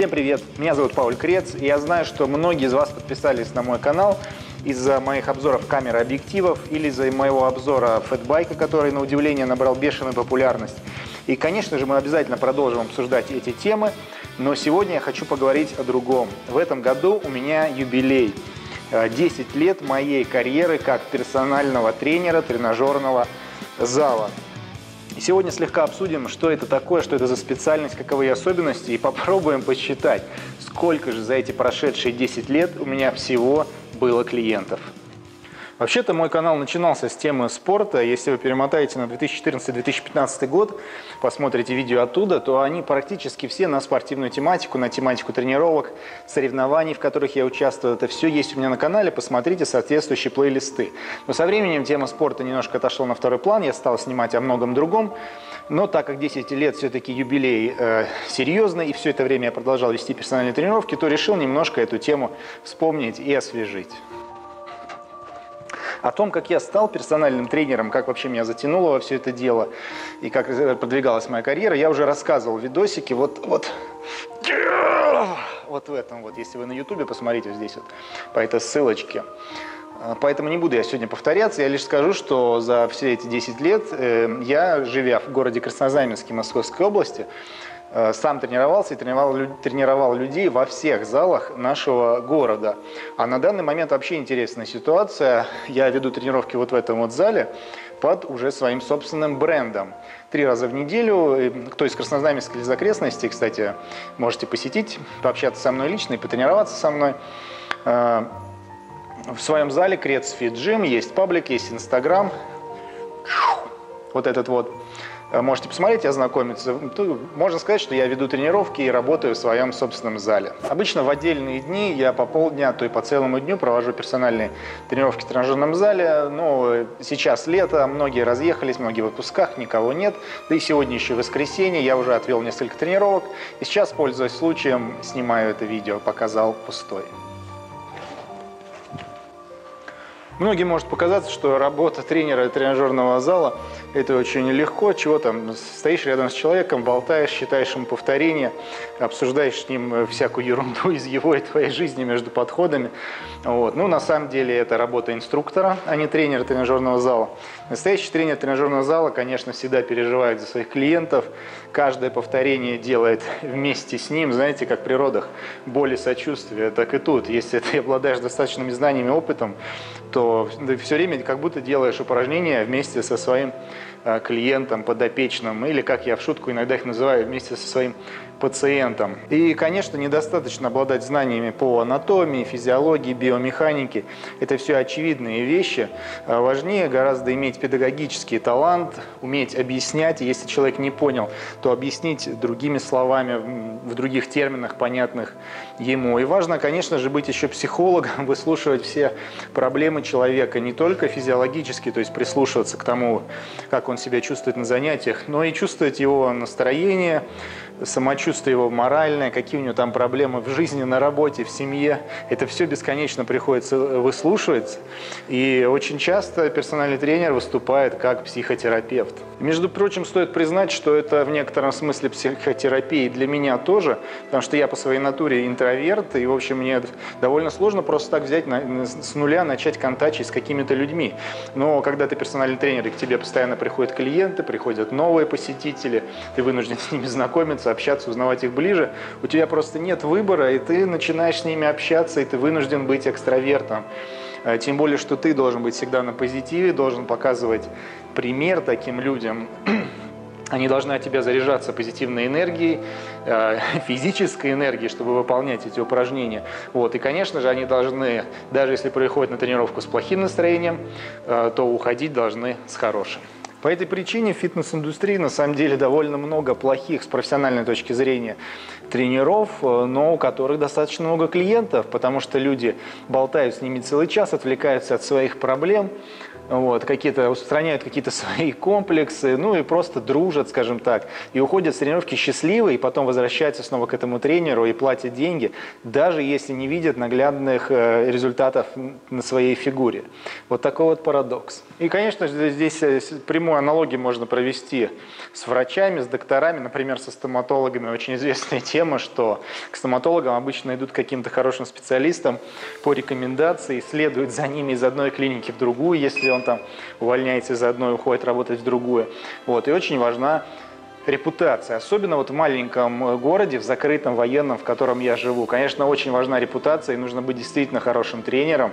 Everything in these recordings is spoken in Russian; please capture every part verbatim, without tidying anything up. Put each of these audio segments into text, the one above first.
Всем привет! Меня зовут Пауль Крец, и я знаю, что многие из вас подписались на мой канал из-за моих обзоров камер и объективов или из-за моего обзора фэтбайка, который, на удивление, набрал бешеную популярность. И, конечно же, мы обязательно продолжим обсуждать эти темы, но сегодня я хочу поговорить о другом. В этом году у меня юбилей. десять лет моей карьеры как персонального тренера тренажерного зала. И сегодня слегка обсудим, что это такое, что это за специальность, каковы ее особенности, и попробуем посчитать, сколько же за эти прошедшие десять лет у меня всего было клиентов. Вообще-то мой канал начинался с темы спорта. Если вы перемотаете на две тысячи четырнадцатый — две тысячи пятнадцатый год, посмотрите видео оттуда, то они практически все на спортивную тематику, на тематику тренировок, соревнований, в которых я участвовал. Это все есть у меня на канале, посмотрите соответствующие плейлисты. Но со временем тема спорта немножко отошла на второй план, я стал снимать о многом другом. Но так как десять лет все-таки юбилей э, серьезный, и все это время я продолжал вести персональные тренировки, то решил немножко эту тему вспомнить и освежить. О том, как я стал персональным тренером, как вообще меня затянуло во все это дело и как продвигалась моя карьера, я уже рассказывал в видосике вот, вот, вот в этом вот. Если вы на ютубе, посмотрите вот здесь вот по этой ссылочке. Поэтому не буду я сегодня повторяться, я лишь скажу, что за все эти десять лет я, живя в городе Краснознаменске Московской области, сам тренировался и тренировал, тренировал людей во всех залах нашего города. А на данный момент вообще интересная ситуация. Я веду тренировки вот в этом вот зале под уже своим собственным брендом. Три раза в неделю. Кто из Краснознаменска или из окрестностей, кстати, можете посетить, пообщаться со мной лично и потренироваться со мной. В своем зале Kretzfit Gym есть паблик, есть Инстаграм. Вот этот вот. Можете посмотреть, ознакомиться. Можно сказать, что я веду тренировки и работаю в своем собственном зале. Обычно в отдельные дни я по полдня, то и по целому дню провожу персональные тренировки в тренажерном зале. Но сейчас лето, многие разъехались, многие в отпусках, никого нет. Да и сегодня еще воскресенье, я уже отвел несколько тренировок. И сейчас, пользуясь случаем, снимаю это видео, пока зал пустой. Многим может показаться, что работа тренера тренажерного зала – это очень легко. Чего там, стоишь рядом с человеком, болтаешь, считаешь ему повторения, обсуждаешь с ним всякую ерунду из его и твоей жизни между подходами. Вот. Ну, на самом деле, это работа инструктора, а не тренера тренажерного зала. Настоящий тренер тренажерного зала, конечно, всегда переживает за своих клиентов. Каждое повторение делает вместе с ним. Знаете, как в природах, боль и сочувствие, так и тут. Если ты обладаешь достаточными знаниями и опытом, то ты все время как будто делаешь упражнения вместе со своим клиентом, подопечным, или, как я в шутку иногда их называю, вместе со своим пациентом. И, конечно, недостаточно обладать знаниями по анатомии, физиологии, биомеханике. Это все очевидные вещи. Важнее гораздо иметь педагогический талант, уметь объяснять. Если человек не понял, то объяснить другими словами, в других терминах, понятных ему. И важно, конечно же, быть еще психологом, выслушивать все проблемы человека, не только физиологически, то есть прислушиваться к тому, как он себя чувствует на занятиях, но и чувствовать его настроение, самочувствие его моральное, какие у него там проблемы в жизни, на работе, в семье. Это все бесконечно приходится выслушивать. И очень часто персональный тренер выступает как психотерапевт. Между прочим, стоит признать, что это в некотором смысле психотерапия для меня тоже, потому что я по своей натуре интроверт, и, в общем, мне довольно сложно просто так взять на, с нуля, начать контачить с какими-то людьми. Но когда ты персональный тренер, и к тебе постоянно приходят клиенты, приходят новые посетители, ты вынужден с ними знакомиться, общаться, узнавать их ближе, у тебя просто нет выбора, и ты начинаешь с ними общаться, и ты вынужден быть экстравертом. Тем более, что ты должен быть всегда на позитиве, должен показывать пример таким людям. Они должны от тебя заряжаться позитивной энергией, э, физической энергией, чтобы выполнять эти упражнения. Вот. И, конечно же, они должны, даже если приходят на тренировку с плохим настроением, э, то уходить должны с хорошим. По этой причине в фитнес-индустрии на самом деле довольно много плохих с профессиональной точки зрения тренеров, но у которых достаточно много клиентов, потому что люди болтают с ними целый час, отвлекаются от своих проблем, вот, какие-то устраняют какие-то свои комплексы, ну и просто дружат, скажем так, и уходят с тренировки счастливы, и потом возвращаются снова к этому тренеру и платят деньги, даже если не видят наглядных результатов на своей фигуре. Вот такой вот парадокс. И, конечно, здесь прямую аналогию можно провести с врачами, с докторами, например, со стоматологами. Очень известная тема, что к стоматологам обычно идут к каким-то хорошим специалистам по рекомендации, следуют за ними из одной клиники в другую, если он там увольняется из одной, уходит работать в другую. Вот. И очень важна репутация, особенно вот в маленьком городе, в закрытом военном, в котором я живу. Конечно, очень важна репутация, и нужно быть действительно хорошим тренером,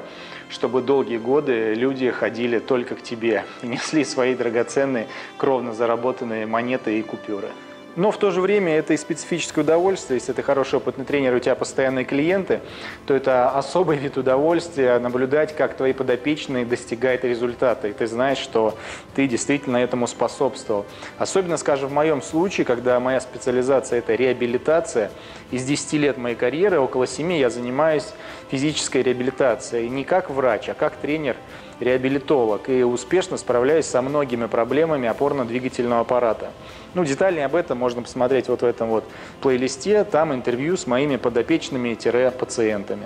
чтобы долгие годы люди ходили только к тебе и несли свои драгоценные, кровно заработанные монеты и купюры. Но в то же время это и специфическое удовольствие. Если ты хороший опытный тренер, у тебя постоянные клиенты, то это особый вид удовольствия наблюдать, как твои подопечные достигают результата. И ты знаешь, что ты действительно этому способствовал. Особенно, скажем, в моем случае, когда моя специализация – это реабилитация. Из десяти лет моей карьеры, около семи, я занимаюсь физической реабилитацией. Не как врач, а как тренер-реабилитолог. И успешно справляюсь со многими проблемами опорно-двигательного аппарата. Ну, детальнее об этом можно посмотреть вот в этом вот плейлисте. Там интервью с моими подопечными-пациентами.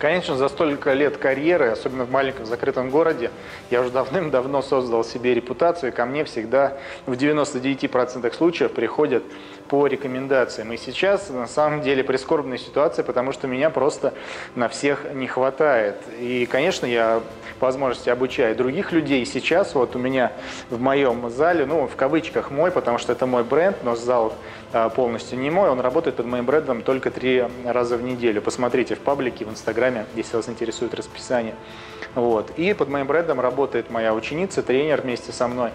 Конечно, за столько лет карьеры, особенно в маленьком закрытом городе, я уже давным-давно создал себе репутацию. И ко мне всегда в девяноста девяти процентах случаев приходят по рекомендациям. И сейчас, на самом деле, прискорбная ситуация, потому что меня просто на всех не хватает. И, конечно, я по возможности обучаю других людей. И сейчас вот у меня в моем зале, ну, в кавычках мой, потому что это мой бренд, но зал а, полностью не мой. Он работает под моим брендом только три раза в неделю. Посмотрите в паблике, в Инстаграме, если вас интересует расписание. Вот. И под моим брендом работает моя ученица, тренер вместе со мной.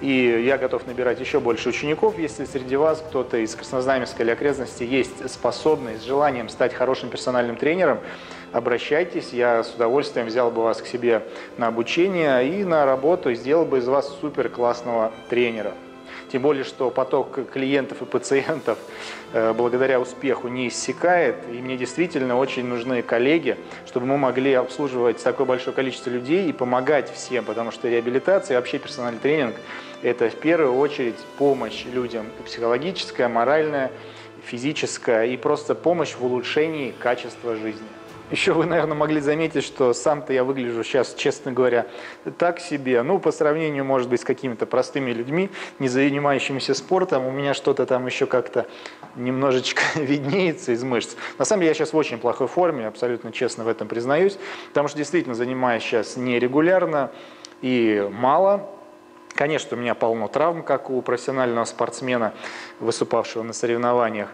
И я готов набирать еще больше учеников, если среди вас кто-то из Краснознаменска или окрестности есть способный, с желанием стать хорошим персональным тренером, обращайтесь, я с удовольствием взял бы вас к себе на обучение и на работу, и сделал бы из вас супер классного тренера. Тем более, что поток клиентов и пациентов э, благодаря успеху не иссякает, и мне действительно очень нужны коллеги, чтобы мы могли обслуживать такое большое количество людей и помогать всем, потому что реабилитация и вообще персональный тренинг – это в первую очередь помощь людям психологическая, моральная, физическая и просто помощь в улучшении качества жизни. Еще вы, наверное, могли заметить, что сам-то я выгляжу сейчас, честно говоря, так себе. Ну, по сравнению, может быть, с какими-то простыми людьми, не занимающимися спортом, у меня что-то там еще как-то немножечко виднеется из мышц. На самом деле я сейчас в очень плохой форме, абсолютно честно в этом признаюсь, потому что действительно занимаюсь сейчас нерегулярно и мало. Конечно, у меня полно травм, как у профессионального спортсмена, выступавшего на соревнованиях.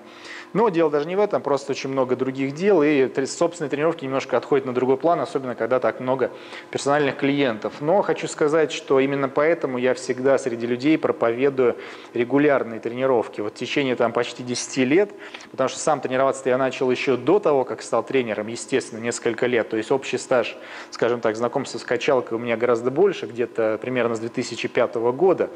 Но дело даже не в этом, просто очень много других дел, и собственные тренировки немножко отходят на другой план, особенно когда так много персональных клиентов. Но хочу сказать, что именно поэтому я всегда среди людей проповедую регулярные тренировки. Вот в течение там почти десяти лет, потому что сам тренироваться я начал еще до того, как стал тренером, естественно, несколько лет. То есть общий стаж, скажем так, знакомство с качалкой у меня гораздо больше, где-то примерно с две тысячи пятого года.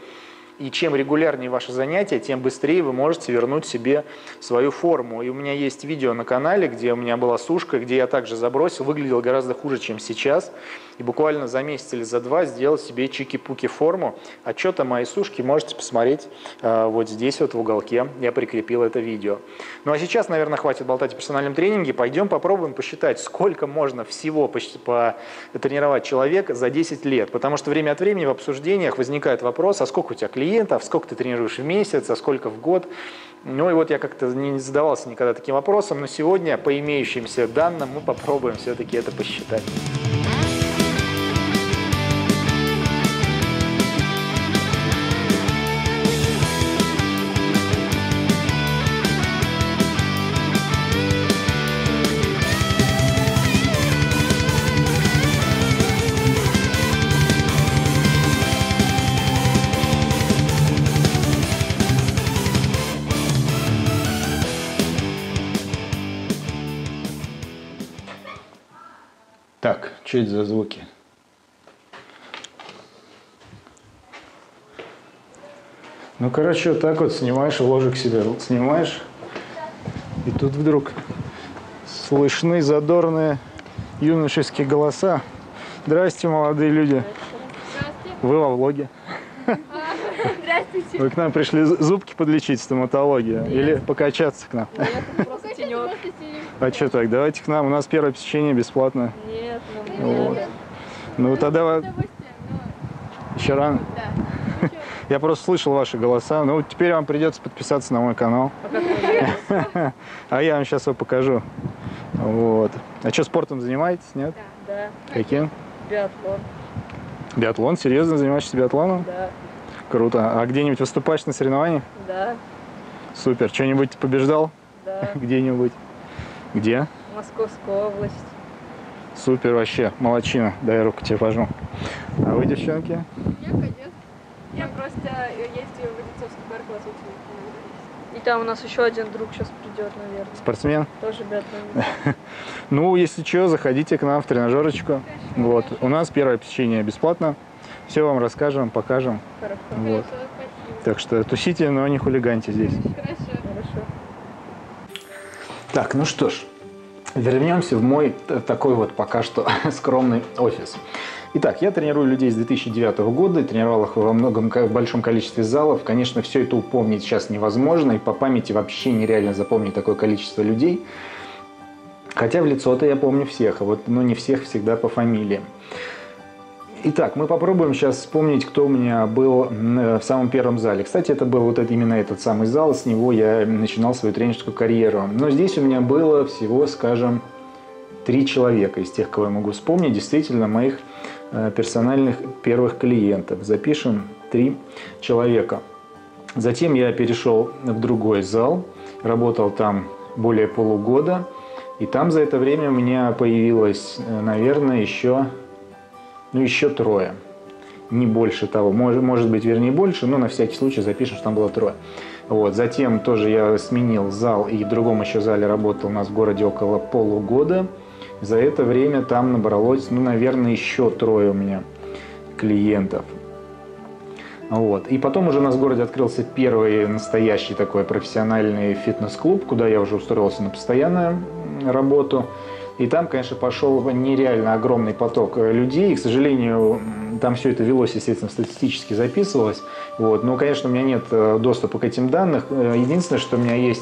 И чем регулярнее ваши занятия, тем быстрее вы можете вернуть себе свою форму. И у меня есть видео на канале, где у меня была сушка, где я также забросил, выглядел гораздо хуже, чем сейчас. И буквально за месяц или за два сделал себе чики-пуки форму. Отчет о моей сушке можете посмотреть э, вот здесь вот в уголке. Я прикрепил это видео. Ну а сейчас, наверное, хватит болтать о персональном тренинге. Пойдем попробуем посчитать, сколько можно всего почти потренировать человека за десять лет. Потому что время от времени в обсуждениях возникает вопрос, а сколько у тебя клиентов? клиентов, сколько ты тренируешь в месяц, а сколько в год. Ну и вот я как-то не задавался никогда таким вопросом, но сегодня по имеющимся данным мы попробуем все-таки это посчитать. Так, что это за звуки? Ну, короче, вот так вот снимаешь, ложек себе снимаешь, и тут вдруг слышны задорные юношеские голоса. Здрасте, молодые люди. Вы во влоге. Здравствуйте. Вы к нам пришли зубки подлечить, стоматология? Нет. Или покачаться к нам? Нет, просто тенек. А что так, давайте к нам, у нас первое посещение бесплатно. Нет, ну вот. Ну тогда... Еще рано? Да. Я просто слышал ваши голоса. Ну теперь вам придется подписаться на мой канал. А я вам сейчас его покажу. Вот. А что, спортом занимаетесь, нет? Да. Каким? Биатлон. Биатлон? Серьезно занимаешься биатлоном? Да. Круто. А где-нибудь выступаешь на соревнованиях? Да. Супер. Что-нибудь побеждал? Да. Где-нибудь? Где? Московская область. Супер вообще. Молодчина. Дай руку тебе пожму. А вы, девчонки? Я, конечно. Я просто ездила в Одинцовский парк, вас очень. И там у нас еще один друг сейчас придет, наверное. Спортсмен? Тоже биатлон. Ну, если что, заходите к нам в тренажерочку. Вот. У нас первое посещение бесплатно. Все вам расскажем, покажем. Хорошо. Вот. Хорошо, так что тусите, но не хулиганьте здесь. Хорошо. Хорошо. Так, ну что ж, вернемся в мой такой вот пока что скромный офис. Итак, я тренирую людей с две тысячи девятого года, тренировал их во многом, в большом количестве залов. Конечно, все это упомнить сейчас невозможно, и по памяти вообще нереально запомнить такое количество людей. Хотя в лицо-то я помню всех, а вот, ну, не всех всегда по фамилии. Итак, мы попробуем сейчас вспомнить, кто у меня был в самом первом зале. Кстати, это был вот именно этот самый зал, с него я начинал свою тренерскую карьеру. Но здесь у меня было всего, скажем, три человека из тех, кого я могу вспомнить. Действительно, моих персональных первых клиентов. Запишем три человека. Затем я перешел в другой зал, работал там более полугода. И там за это время у меня появилось, наверное, еще... Ну, еще трое. Не больше того. Может, может быть, вернее, больше, но на всякий случай запишем, что там было трое. Вот. Затем тоже я сменил зал, и в другом еще зале работал у нас в городе около полугода. За это время там набралось, ну, наверное, еще трое у меня клиентов. Вот. И потом уже у нас в городе открылся первый настоящий такой профессиональный фитнес-клуб, куда я уже устроился на постоянную работу. И там, конечно, пошел нереально огромный поток людей. И, к сожалению, там все это велось, естественно, статистически записывалось. Вот. Но, конечно, у меня нет доступа к этим данным. Единственное, что у меня есть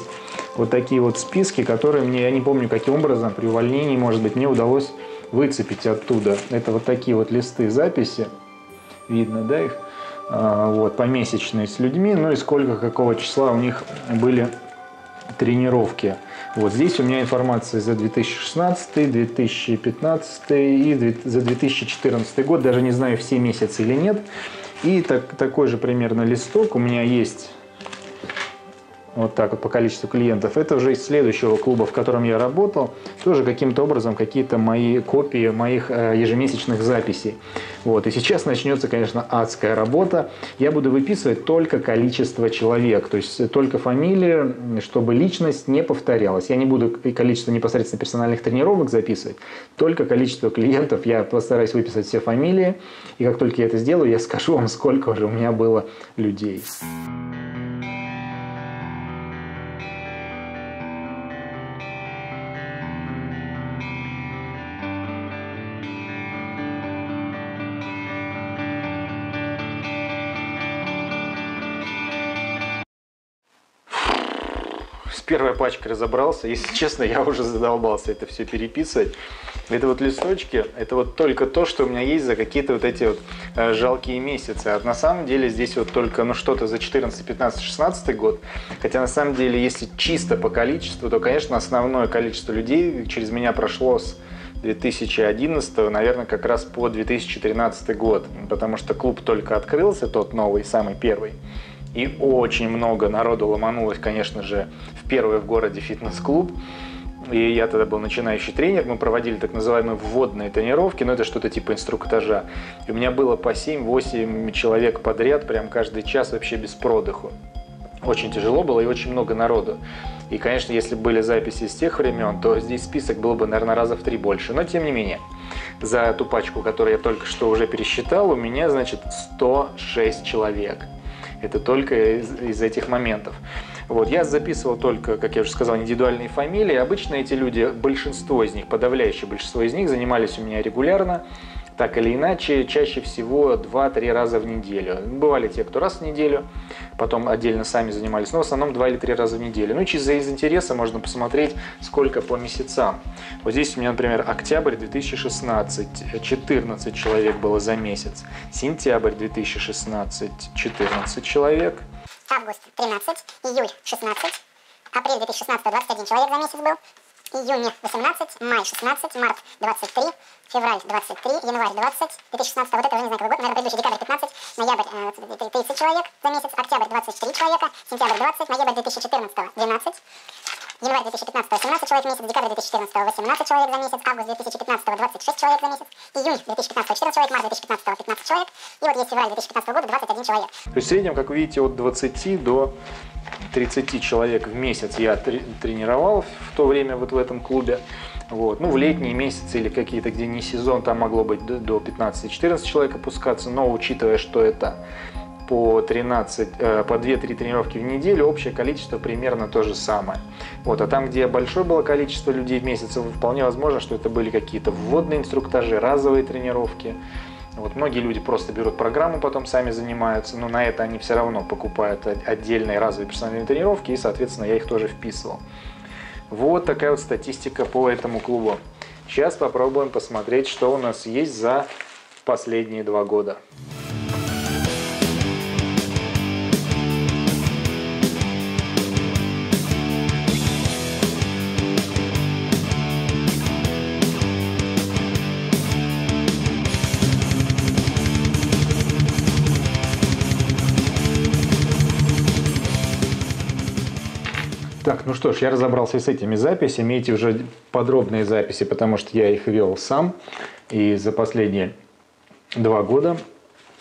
вот такие вот списки, которые мне, я не помню, каким образом при увольнении, может быть, мне удалось выцепить оттуда. Это вот такие вот листы записи. Видно, да, их? Вот, помесячные с людьми. Ну и сколько, какого числа у них были тренировки. Вот здесь у меня информация за две тысячи шестнадцатый, две тысячи пятнадцатый и за две тысячи четырнадцатый год. Даже не знаю, все месяцы или нет. И так, такой же примерно листок у меня есть вот так вот по количеству клиентов. Это уже из следующего клуба, в котором я работал. Тоже каким-то образом какие-то мои копии моих ежемесячных записей. Вот. И сейчас начнется, конечно, адская работа. Я буду выписывать только количество человек, то есть только фамилии, чтобы личность не повторялась. Я не буду количество непосредственно персональных тренировок записывать, только количество клиентов. Я постараюсь выписать все фамилии, и как только я это сделаю, я скажу вам, сколько уже у меня было людей. Первая пачка разобрался. Если честно, я уже задолбался это все переписывать. Это вот листочки, это вот только то, что у меня есть за какие-то вот эти вот э, жалкие месяцы. А на самом деле здесь вот только, ну, что-то за четырнадцатый, пятнадцатый, шестнадцатый год. Хотя на самом деле, если чисто по количеству, то, конечно, основное количество людей через меня прошло с две тысячи одиннадцатого, наверное, как раз по две тысячи тринадцатый год. Потому что клуб только открылся, тот новый, самый первый. И очень много народу ломанулось, конечно же, в первый в городе фитнес-клуб. И я тогда был начинающий тренер. Мы проводили так называемые вводные тренировки, но это что-то типа инструктажа. И у меня было по семь-восемь человек подряд, прям каждый час вообще без продыху. Очень тяжело было и очень много народу. И, конечно, если были записи с тех времен, то здесь список был бы, наверное, раза в три больше. Но, тем не менее, за ту пачку, которую я только что уже пересчитал, у меня, значит, сто шесть человек. Это только из, из этих моментов. Вот, я записывал только, как я уже сказал, индивидуальные фамилии. Обычно эти люди, большинство из них, подавляющее большинство из них, занимались у меня регулярно. так или иначе, чаще всего два-три раза в неделю. Бывали те, кто раз в неделю, потом отдельно сами занимались, но в основном два или три раза в неделю. Ну и чисто из интереса можно посмотреть, сколько по месяцам. Вот здесь у меня, например, октябрь две тысячи шестнадцать, четырнадцать человек было за месяц, сентябрь две тысячи шестнадцать, четырнадцать человек, август тринадцать, июль шестнадцать, апрель две тысячи шестнадцать, двадцать один человек за месяц был, июнь восемнадцать, май шестнадцать, март двадцать три, февраль двадцать три, январь двадцать, две тысячи шестнадцать, вот это уже не знаю какой год, наверное, предыдущий, декабрь пятнадцать, ноябрь э, тридцать человек за месяц, октябрь двадцать четыре человека, сентябрь двадцать, ноябрь две тысячи четырнадцать двенадцать, январь две тысячи пятнадцать семнадцать человек в месяц, декабрь две тысячи четырнадцать восемнадцать человек за месяц, август две тысячи пятнадцать двадцать шесть человек за месяц, июнь две тысячи пятнадцать четырнадцать человек, март две тысячи пятнадцать пятнадцать человек, и вот есть февраль две тысячи пятнадцатого года двадцать один человек. То есть в среднем, как вы видите, от двадцати до тридцати человек в месяц я тренировал в то время вот в этом клубе. Вот. Ну, в летние месяцы или какие-то, где не сезон, там могло быть до пятнадцати-четырнадцати человек опускаться, но учитывая, что это по тринадцать, по две-три тренировки в неделю, общее количество примерно то же самое. Вот. А там, где большое было количество людей в месяц, вполне возможно, что это были какие-то вводные инструктажи, разовые тренировки. Вот многие люди просто берут программу, потом сами занимаются, но на это они все равно покупают отдельные разовые персональные тренировки, и, соответственно, я их тоже вписывал. Вот такая вот статистика по этому клубу. Сейчас попробуем посмотреть, что у нас есть за последние два года. Так, ну что ж, я разобрался с этими записями, эти уже подробные записи, потому что я их вел сам, и за последние два года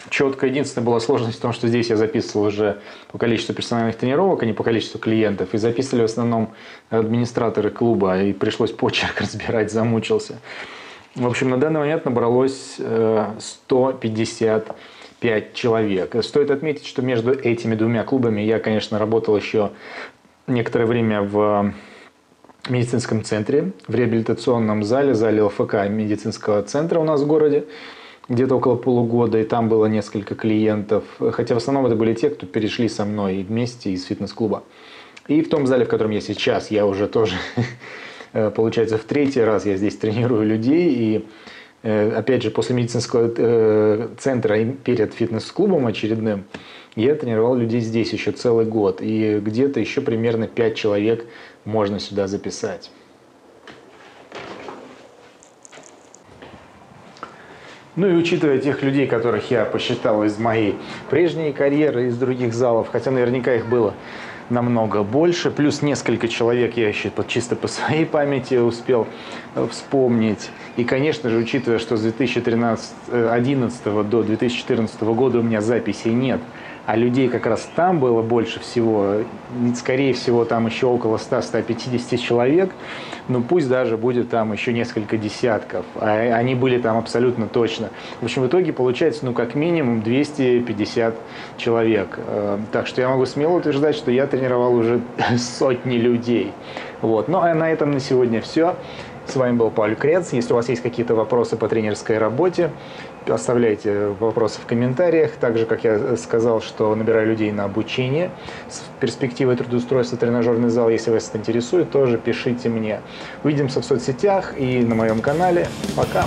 четко. Единственная была сложность в том, что здесь я записывал уже по количеству персональных тренировок, а не по количеству клиентов, и записывали в основном администраторы клуба, и пришлось почерк разбирать, замучился. В общем, на данный момент набралось сто пятьдесят пять человек. Стоит отметить, что между этими двумя клубами я, конечно, работал еще некоторое время в медицинском центре, в реабилитационном зале, зале ЛФК медицинского центра у нас в городе, где-то около полугода, и там было несколько клиентов, хотя в основном это были те, кто перешли со мной вместе из фитнес-клуба. И в том зале, в котором я сейчас, я уже тоже, получается, в третий раз я здесь тренирую людей, и опять же, после медицинского центра и перед фитнес-клубом очередным, я тренировал людей здесь еще целый год, и где-то еще примерно пять человек можно сюда записать. Ну и учитывая тех людей, которых я посчитал из моей прежней карьеры, из других залов, хотя наверняка их было намного больше, плюс несколько человек я еще чисто по своей памяти успел вспомнить. И, конечно же, учитывая, что с две тысячи одиннадцатого до две тысячи четырнадцатого года у меня записей нет, а людей как раз там было больше всего, скорее всего, там еще около ста-ста пятидесяти человек, ну пусть даже будет там еще несколько десятков, а они были там абсолютно точно. В общем, в итоге получается, ну, как минимум двести пятьдесят человек. Так что я могу смело утверждать, что я тренировал уже сотни людей. Вот. Ну, а на этом на сегодня все. С вами был Пауль Крец. Если у вас есть какие-то вопросы по тренерской работе, оставляйте вопросы в комментариях. Также, как я сказал, что набираю людей на обучение с перспективой трудоустройства в тренажерный зал. Если вас это интересует, тоже пишите мне. Увидимся в соцсетях и на моем канале. Пока!